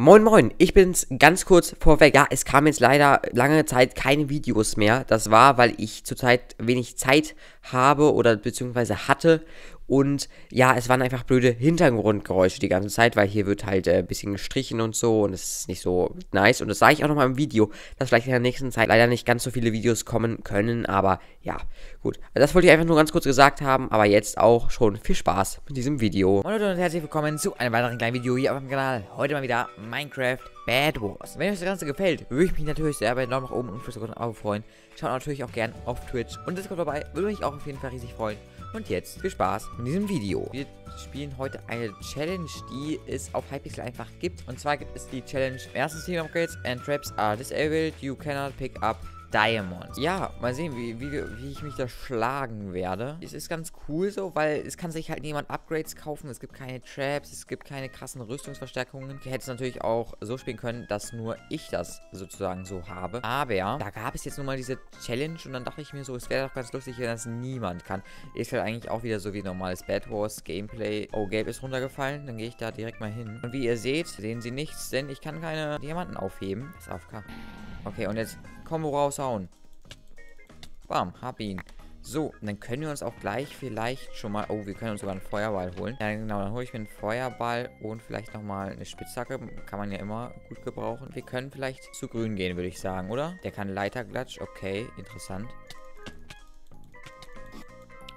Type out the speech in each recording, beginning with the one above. Moin Moin, ich bin's ganz kurz vorweg. Ja, es kam jetzt leider lange Zeit keine Videos mehr. Das war, weil ich zurzeit wenig Zeit habe oder beziehungsweise hatte. Und ja, es waren einfach blöde Hintergrundgeräusche die ganze Zeit, weil hier wird halt ein bisschen gestrichen und so und es ist nicht so nice. Und das sage ich auch nochmal im Video, dass vielleicht in der nächsten Zeit leider nicht ganz so viele Videos kommen können, aber ja, gut. Also das wollte ich einfach nur ganz kurz gesagt haben, aber jetzt auch schon viel Spaß mit diesem Video. Moin Leute und herzlich willkommen zu einem weiteren kleinen Video hier auf dem Kanal. Heute mal wieder Minecraft Bad Wars. Wenn euch das Ganze gefällt, würde ich mich natürlich sehr bei Daumen nach oben und für Sekunden Abo freuen. Schaut natürlich auch gern auf Twitch und Discord vorbei, würde mich auch auf jeden Fall riesig freuen. Und jetzt viel Spaß in diesem Video. Wir spielen heute eine Challenge, die es auf Hypixel einfach gibt. Und zwar gibt es die Challenge: erstens Team Upgrades and Traps are disabled. You cannot pick up Diamonds. Ja, mal sehen, wie ich mich da schlagen werde. Es ist ganz cool so, weil es kann sich halt niemand Upgrades kaufen. Es gibt keine Traps, es gibt keine krassen Rüstungsverstärkungen. Ich hätte es natürlich auch so spielen können, dass nur ich das sozusagen so habe. Aber da gab es jetzt nun mal diese Challenge und dann dachte ich mir so, es wäre doch ganz lustig, wenn das niemand kann. Ist halt eigentlich auch wieder so wie normales Bad Wars Gameplay. Oh, Gelb ist runtergefallen, dann gehe ich da direkt mal hin. Und wie ihr seht, sehen sie nichts, denn ich kann keine Diamanten aufheben. Das ist AFK. Okay, und jetzt Kombo raushauen. Bam, hab ihn. So, dann können wir uns auch gleich vielleicht schon mal... Oh, wir können uns sogar einen Feuerball holen. Ja, genau, dann hole ich mir einen Feuerball und vielleicht nochmal eine Spitzhacke. Kann man ja immer gut gebrauchen. Wir können vielleicht zu grün gehen, würde ich sagen, oder? Der kann Leiterglatsch. Okay, interessant.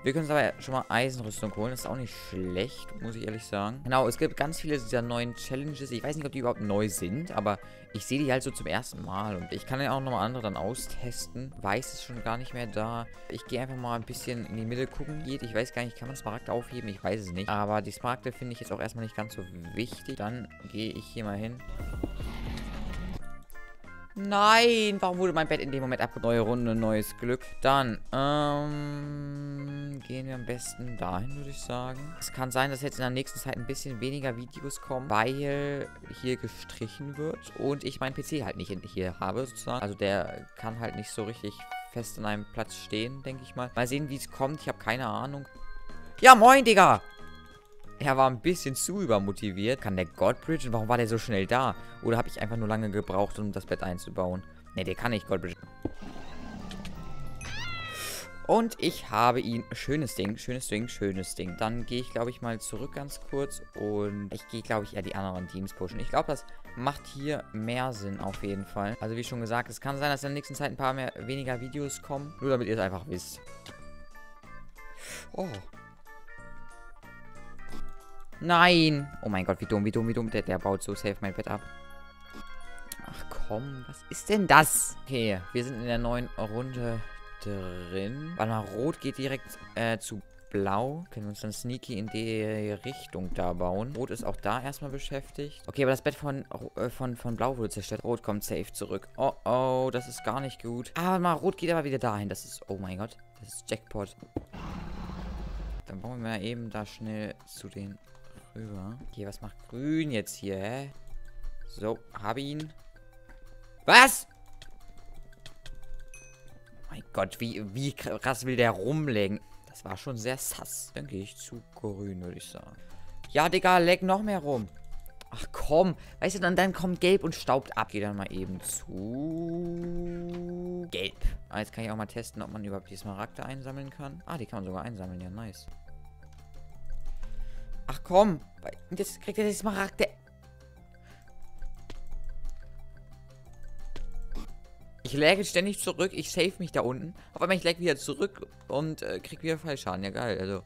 Wir können uns aber schon mal Eisenrüstung holen. Das ist auch nicht schlecht, muss ich ehrlich sagen. Genau, es gibt ganz viele dieser neuen Challenges. Ich weiß nicht, ob die überhaupt neu sind, aber ich sehe die halt so zum ersten Mal. Und ich kann ja auch nochmal andere dann austesten. Weiß es schon gar nicht mehr da. Ich gehe einfach mal ein bisschen in die Mitte gucken. Ich weiß gar nicht, kann man Smaragde aufheben? Ich weiß es nicht. Aber die Smaragde finde ich jetzt auch erstmal nicht ganz so wichtig. Dann gehe ich hier mal hin. Nein, warum wurde mein Bett in dem Moment abgebrochen? Neue Runde, neues Glück. Dann, gehen wir am besten dahin, würde ich sagen. Es kann sein, dass jetzt in der nächsten Zeit ein bisschen weniger Videos kommen, weil hier gestrichen wird und ich meinen PC halt nicht hier habe, sozusagen. Also der kann halt nicht so richtig fest an einem Platz stehen, denke ich mal. Mal sehen, wie es kommt. Ich habe keine Ahnung. Ja, moin, Digga! Er war ein bisschen zu übermotiviert. Kann der God bridgen? Warum war der so schnell da? Oder habe ich einfach nur lange gebraucht, um das Bett einzubauen? Ne, der kann nicht God bridgen. Und ich habe ihn. Schönes Ding, schönes Ding, schönes Ding. Dann gehe ich, glaube ich, mal zurück ganz kurz. Und ich gehe, glaube ich, eher die anderen Teams pushen. Ich glaube, das macht hier mehr Sinn auf jeden Fall. Also wie schon gesagt, es kann sein, dass in der nächsten Zeit ein paar mehr weniger Videos kommen. Nur damit ihr es einfach wisst. Oh. Nein! Oh mein Gott, wie dumm, wie dumm, wie dumm. Der baut so safe mein Bett ab. Ach komm, was ist denn das? Okay, wir sind in der neuen Runde drin. Warte mal, Rot geht direkt zu Blau. Können wir uns dann sneaky in die Richtung da bauen. Rot ist auch da erstmal beschäftigt. Okay, aber das Bett von Blau wurde zerstört. Rot kommt safe zurück. Oh, oh, das ist gar nicht gut. Ah, warte mal, Rot geht aber wieder dahin. Das ist, oh mein Gott, das ist Jackpot. Dann bauen wir eben da schnell zu den... Rüber. Okay, was macht Grün jetzt hier, hä? So, hab ihn. Was? Oh mein Gott, wie krass will der rumlegen? Das war schon sehr sass. Dann gehe ich zu Grün, würde ich sagen. Ja, Digga, leg noch mehr rum. Ach komm, weißt du, dann kommt Gelb und staubt ab. Geh dann mal eben zu... Gelb. Ah, jetzt kann ich auch mal testen, ob man überhaupt die Smaragde einsammeln kann. Ah, die kann man sogar einsammeln, ja, nice. Ach komm, jetzt kriegt er das Smaragde. Ich lagge ständig zurück, ich save mich da unten. Auf einmal ich lag wieder zurück und krieg wieder Fallschaden. Ja geil, also.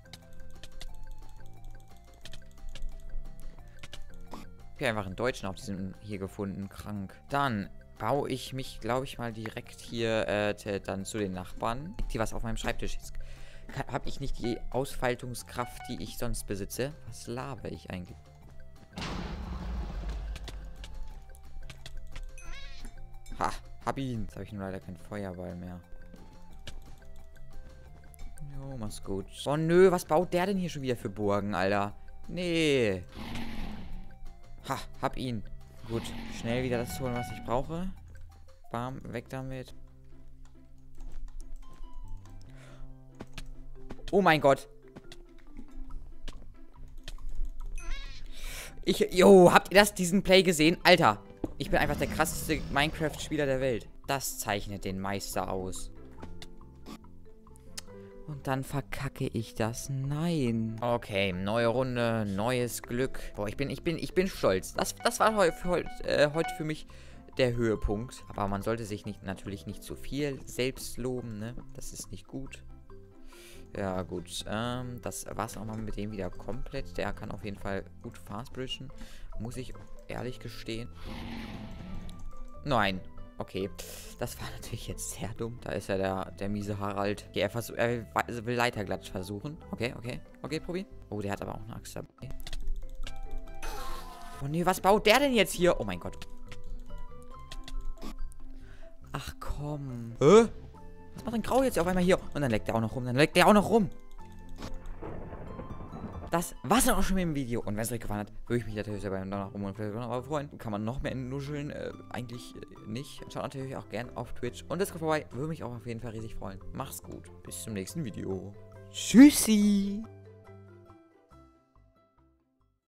Ich habe einfach einen Deutschen auf diesem hier gefunden, krank. Dann baue ich mich, glaube ich, mal direkt hier dann zu den Nachbarn. Die was auf meinem Schreibtisch ist. Habe ich nicht die Ausfaltungskraft, die ich sonst besitze? Was laber ich eigentlich? Ha, hab ihn. Jetzt habe ich nur leider keinen Feuerball mehr. Jo, mach's gut. Oh nö, was baut der denn hier schon wieder für Burgen, Alter? Nee. Ha, hab ihn. Gut, schnell wieder das holen, was ich brauche. Bam, weg damit. Oh mein Gott. Jo, habt ihr diesen Play gesehen? Alter, ich bin einfach der krasseste Minecraft-Spieler der Welt. Das zeichnet den Meister aus. Und dann verkacke ich das. Nein. Okay, neue Runde, neues Glück. Boah, ich bin stolz. Das war heute für mich der Höhepunkt. Aber man sollte sich natürlich nicht zu viel selbst loben, ne? Das ist nicht gut. Ja, gut. Das war's auch mal mit dem wieder komplett. Der kann auf jeden Fall gut fastbridgen. Muss ich ehrlich gestehen. Nein. Okay, das war natürlich jetzt sehr dumm. Da ist ja der miese Harald. Okay, er will Leiterglatsch versuchen. Okay, okay. Okay, probier. Oh, der hat aber auch eine Axt dabei. Oh nee, was baut der denn jetzt hier? Oh mein Gott. Ach komm. Hä? Was macht denn Grau jetzt auf einmal hier? Und dann leckt er auch noch rum. Das war's dann auch schon mit dem Video. Und wenn es euch gefallen hat, würde ich mich natürlich sehr bei einem Daumen nach oben und vielleicht noch mal freuen. Kann man noch mehr nuscheln? Eigentlich nicht. Schaut natürlich auch gern auf Twitch und Discord vorbei. Würde mich auch auf jeden Fall riesig freuen. Macht's gut. Bis zum nächsten Video. Tschüssi.